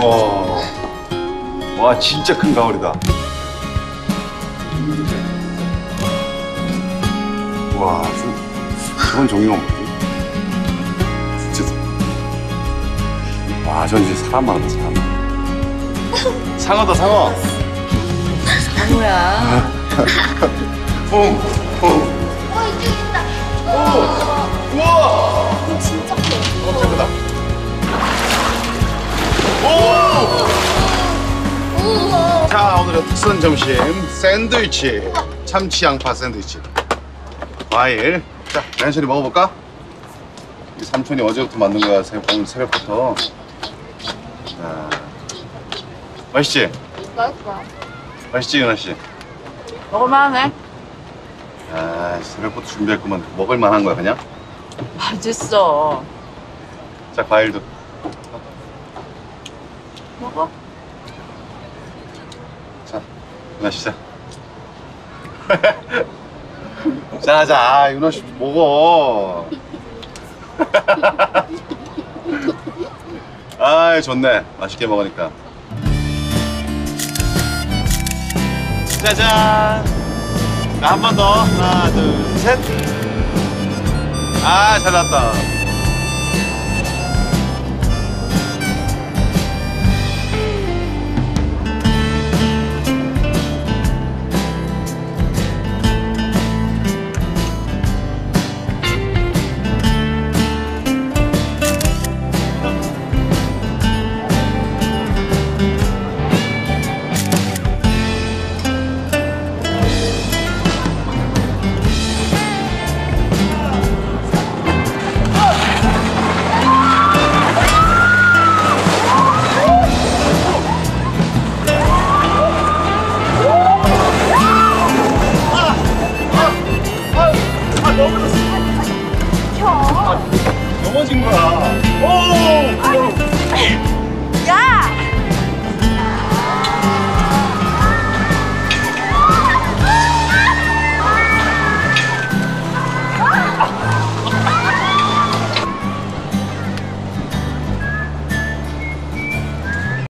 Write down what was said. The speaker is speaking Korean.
우와. 와, 진짜 큰 가을이다. 와, 저건 종류가 뭐지? 진짜. 와, 저건 진짜 사람 많다, 사람. 상어다, 상어. 상어야. 어, 이쪽 있다. 오, 우와. 이거 진짜 커. 엄청 크다. 오. 자, 오늘의 특선 점심 샌드위치. 참치 양파 샌드위치. 과일. 자, 랜션이 먹어볼까? 이 삼촌이 어제부터 만든 거야, 오늘 새벽부터. 자, 맛있지? 맛있어. 맛있지, 은하씨? 먹을만하네. 아, 새벽부터 준비했구만. 먹을만한 거야, 그냥? 맛있어. 자, 과일도. 먹어. 자, 은하씨, 자. 자자, 윤아 씨 먹어. 아, 좋네. 맛있게 먹으니까. 짜잔. 자, 한 번 더. 하나, 둘, 셋. 아, 잘 나왔다.